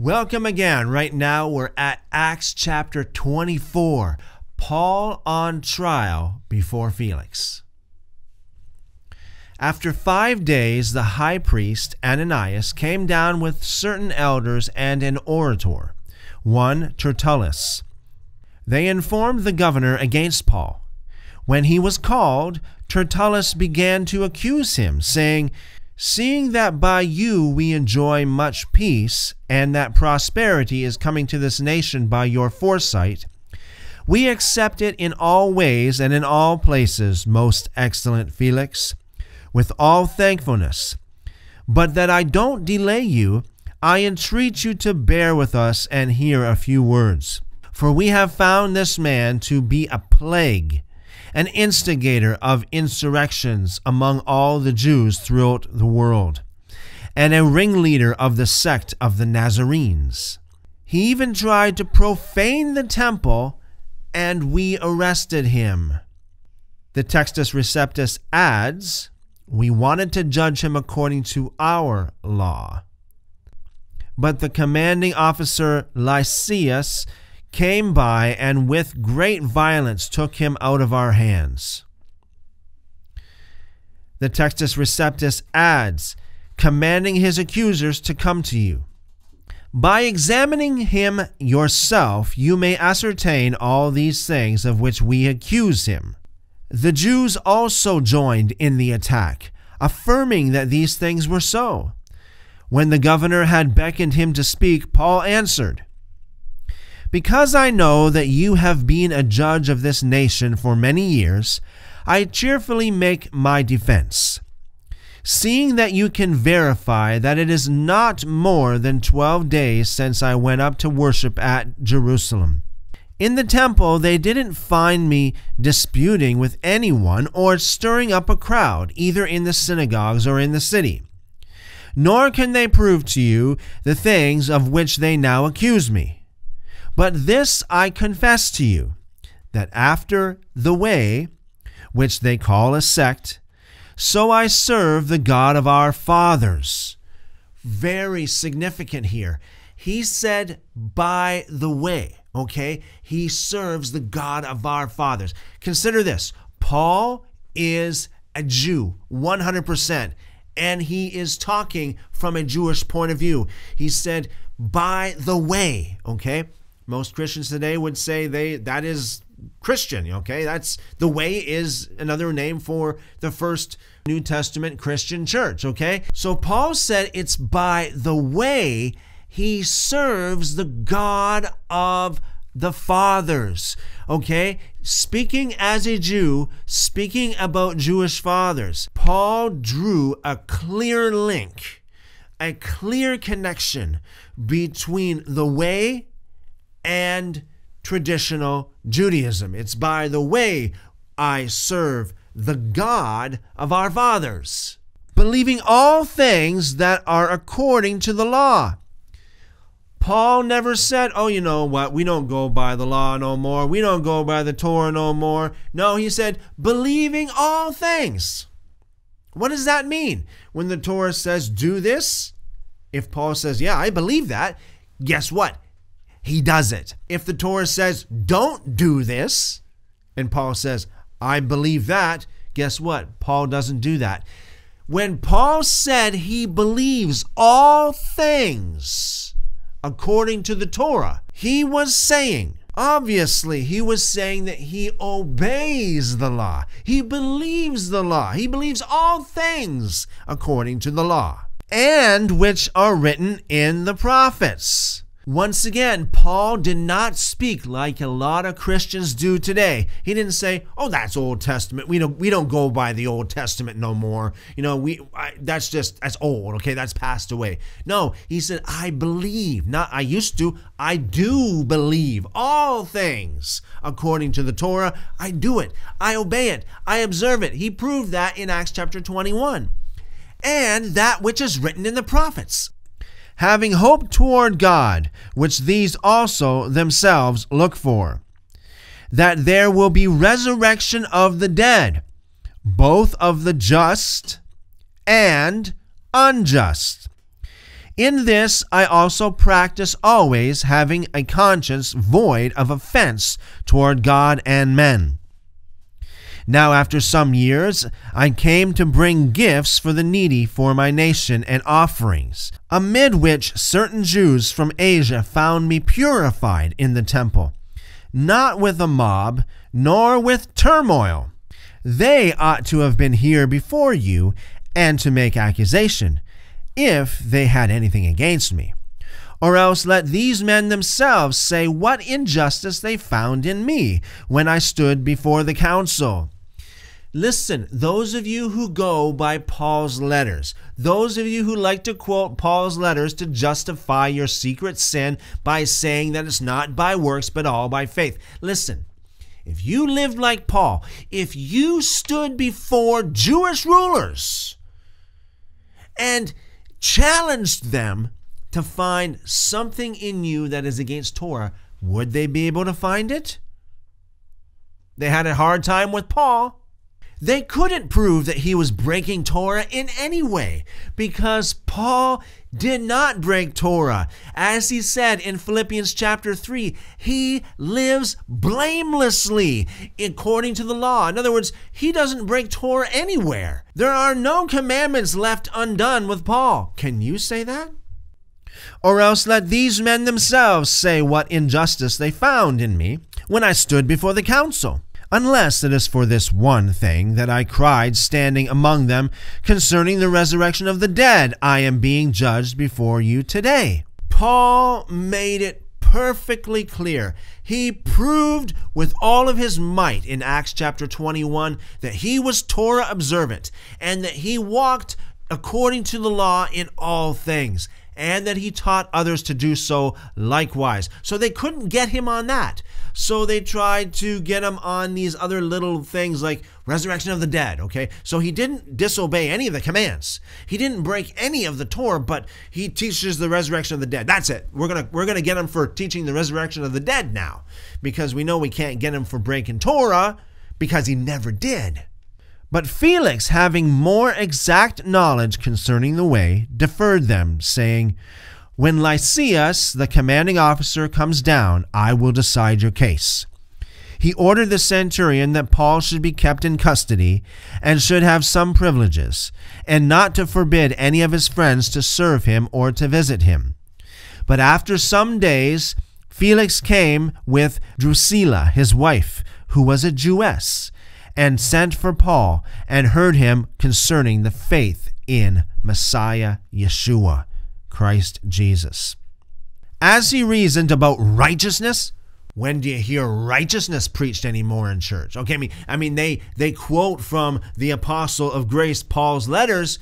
Welcome again. Right now we're at Acts chapter 24, Paul on trial before Felix. After 5 days, the high priest Ananias came down with certain elders and an orator, one Tertullus. They informed the governor against Paul. When he was called, Tertullus began to accuse him, saying, "Seeing that by you we enjoy much peace, and that prosperity is coming to this nation by your foresight, we accept it in all ways and in all places, most excellent Felix, with all thankfulness. But that I don't delay you, I entreat you to bear with us and hear a few words. For we have found this man to be a plague, an instigator of insurrections among all the Jews throughout the world, and a ringleader of the sect of the Nazarenes. He even tried to profane the temple, and we arrested him." The Textus Receptus adds, "We wanted to judge him according to our law. But the commanding officer Lysias came by and with great violence took him out of our hands." The Textus Receptus adds, "commanding his accusers to come to you. By examining him yourself, you may ascertain all these things of which we accuse him." The Jews also joined in the attack, affirming that these things were so. When the governor had beckoned him to speak, Paul answered, "Because I know that you have been a judge of this nation for many years, I cheerfully make my defense, seeing that you can verify that it is not more than 12 days since I went up to worship at Jerusalem. In the temple they didn't find me disputing with anyone or stirring up a crowd, either in the synagogues or in the city. Nor can they prove to you the things of which they now accuse me. But this I confess to you, that after the way, which they call a sect, so I serve the God of our fathers." Very significant here. He said, by the way, okay? He serves the God of our fathers. Consider this. Paul is a Jew, 100%. And he is talking from a Jewish point of view. He said, by the way, okay? Most Christians today would say that is Christian, okay? That's the way is another name for the first New Testament Christian church, okay? So Paul said it's by the way he serves the God of the fathers, okay? Speaking as a Jew, speaking about Jewish fathers, Paul drew a clear link, a clear connection between the way and traditional Judaism. It's by the way I serve the God of our fathers, believing all things that are according to the law. Paul never said, "Oh, you know what? We don't go by the law no more. We don't go by the Torah no more." No, he said, believing all things. What does that mean? When the Torah says, do this, if Paul says, yeah, I believe that, guess what? He does it. If the Torah says, don't do this, and Paul says, I believe that, guess what? Paul doesn't do that. When Paul said he believes all things according to the Torah, he was saying, obviously, he was saying that he obeys the law. He believes the law. He believes all things according to the law, and which are written in the prophets. Once again, Paul did not speak like a lot of Christians do today. He didn't say, "Oh, that's Old Testament. We don't go by the Old Testament no more. You know, that's old. Okay, that's passed away." No, he said, "I believe, not I used to. I do believe all things according to the Torah. I do it. I obey it. I observe it." He proved that in Acts chapter 21, and that which is written in the prophets. Having hope toward God, which these also themselves look for, that there will be resurrection of the dead, both of the just and unjust. In this I also practice always having a conscience void of offense toward God and men. Now after some years I came to bring gifts for the needy for my nation and offerings, amid which certain Jews from Asia found me purified in the temple, not with a mob, nor with turmoil. They ought to have been here before you and to make accusation, if they had anything against me. Or else let these men themselves say what injustice they found in me when I stood before the council. Listen, those of you who go by Paul's letters, those of you who like to quote Paul's letters to justify your secret sin by saying that it's not by works but all by faith. Listen, if you lived like Paul, if you stood before Jewish rulers and challenged them to find something in you that is against Torah, would they be able to find it? They had a hard time with Paul. They couldn't prove that he was breaking Torah in any way because Paul did not break Torah. As he said in Philippians chapter 3, he lives blamelessly according to the law. In other words, he doesn't break Torah anywhere. There are no commandments left undone with Paul. Can you say that? Or else let these men themselves say what injustice they found in me when I stood before the council. Unless it is for this one thing that I cried standing among them concerning the resurrection of the dead, I am being judged before you today. Paul made it perfectly clear. He proved with all of his might in Acts chapter 21 that he was Torah observant and that he walked according to the law in all things, and that he taught others to do so likewise. So they couldn't get him on that. So they tried to get him on these other little things like resurrection of the dead, okay? So he didn't disobey any of the commands. He didn't break any of the Torah, but he teaches the resurrection of the dead. That's it. We're gonna get him for teaching the resurrection of the dead now, because we know we can't get him for breaking Torah because he never did. But Felix, having more exact knowledge concerning the way, deferred them, saying, "When Lysias, the commanding officer, comes down, I will decide your case." He ordered the centurion that Paul should be kept in custody and should have some privileges, and not to forbid any of his friends to serve him or to visit him. But after some days, Felix came with Drusilla, his wife, who was a Jewess, and sent for Paul and heard him concerning the faith in Messiah Yeshua, Christ Jesus. As he reasoned about righteousness, when do you hear righteousness preached anymore in church? Okay, I mean they quote from the apostle of grace, Paul's letters,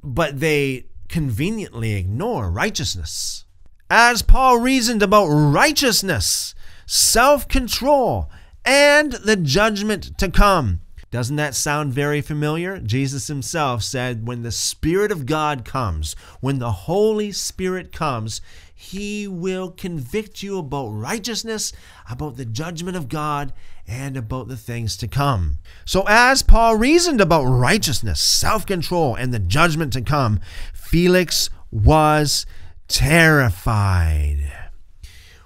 but they conveniently ignore righteousness. As Paul reasoned about righteousness, self-control, and the judgment to come. Doesn't that sound very familiar? Jesus himself said, when the Spirit of God comes, when the Holy Spirit comes, he will convict you about righteousness, about the judgment of God, and about the things to come. So as Paul reasoned about righteousness, self-control, and the judgment to come, Felix was terrified.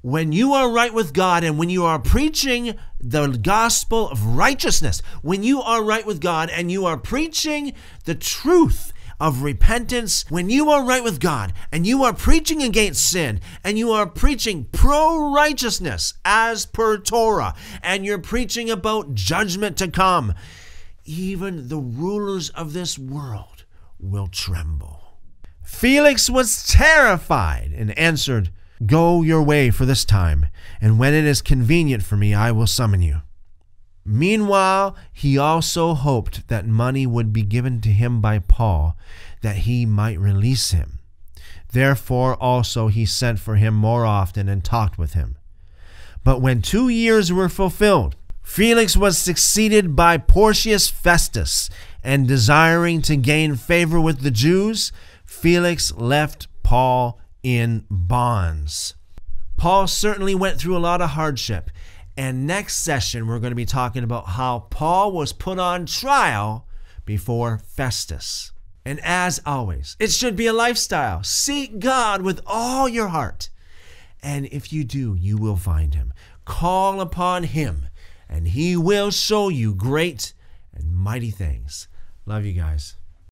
When you are right with God and when you are preaching the gospel of righteousness, when you are right with God and you are preaching the truth of repentance, when you are right with God and you are preaching against sin and you are preaching pro-righteousness as per Torah and you're preaching about judgment to come, even the rulers of this world will tremble. Felix was terrified and answered, "Go your way for this time, and when it is convenient for me, I will summon you." Meanwhile, he also hoped that money would be given to him by Paul, that he might release him. Therefore also he sent for him more often and talked with him. But when 2 years were fulfilled, Felix was succeeded by Porcius Festus, and desiring to gain favor with the Jews, Felix left Paul in bonds. Paul certainly went through a lot of hardship, and next session we're going to be talking about how Paul was put on trial before Festus. And as always, it should be a lifestyle. Seek God with all your heart. And if you do, you will find him. Call upon him, and he will show you great and mighty things. Love you guys.